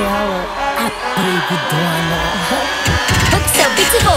ela, a proibidona.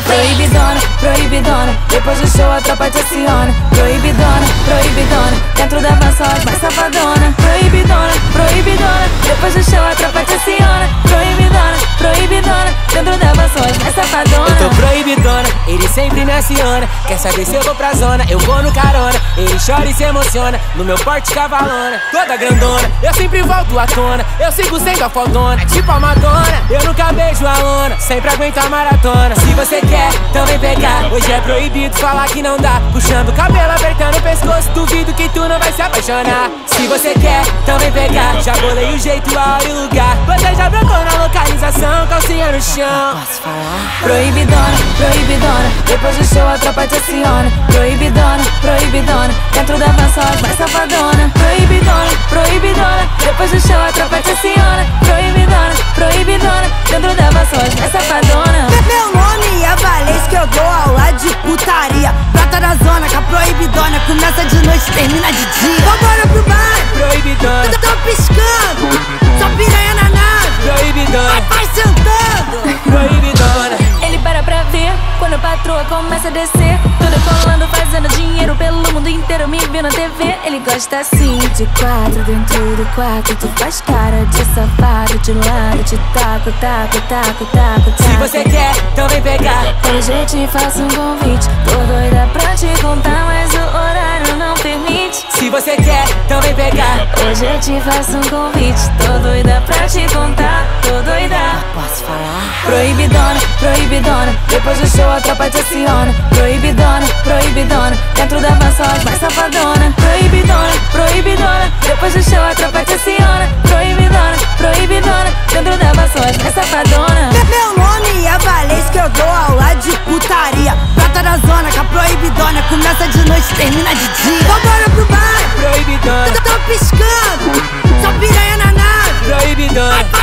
Proibidona, proibidona, depois do show a tropa te aciona. Proibidona, proibidona, dentro da van só as mais safadona. Proibidona, proibidona, depois do show a tropa te aciona. Proibidona, proibidona, dentro da van só as mais safadona. Eu tô proibidona, ele sempre me aciona. Quer saber se eu vou pra zona, eu vou no carona. Ele chora e se emociona, no meu porte cavalona. Toda grandona, eu sempre volto à tona. Eu sigo sendo a faldona, tipo a Madonna. Eu nunca beijo a lona, sempre aguento a maratona. Se você quer, também pegar. Hoje é proibido falar que não dá. Puxando o cabelo, apertando o pescoço, duvido que tu não vai se apaixonar. Se você quer, também pegar. Já bolei o jeito, a hora e o lugar. Você já brocou na localização, calcinha no chão. Posso falar? Proibidona, proibidona, depois do show a tropa te aciona. Proibidona, proibidona, dentro da van só as mais safadona. Proibidona, proibidona, depois do show a tropa te aciona. Proibidona, proibidona, dentro da van só as mais safadona. Meu nome é Valesca, eu dou aula de putaria. Prata na zona com a proibidona, começa de noite, termina de dia. Vambora pro bar, proibidona, eu tô piscando, só piranha na nave, proibidona, vai sentando, proibidona. Ele para pra ver, quando a patroa começa a descer, tudo colando, fazendo dinheiro pelo mundo inteiro, me viu na TV. Ele gosta assim, de quatro dentro do quarto. Tu faz cara de safado, de lado, te taco, taco, taco, taco, taco. Se você quer, então vem pegar. Hoje eu te faço um convite, tô doida pra te contar, mas o horário não permite. Se você quer, então vem pegar. Hoje eu te faço um convite, tô doida pra te contar, tô doida. Posso falar? Proibidona, proibidona, depois do show a tropa te aciona. Proibidona, proibidona, dentro da van só as mais safadona. Proibidona, proibidona, depois do show a tropa te aciona. Proibidona, proibidona, dentro da van só as mais safadona. Meu nome é Valesca, eu dou aula de putaria. Prata na zona com a proibidona, começa de noite, termina de dia. Vambora pro bar, proibidona, eu tô piscando, só piranha na nave, proibidona.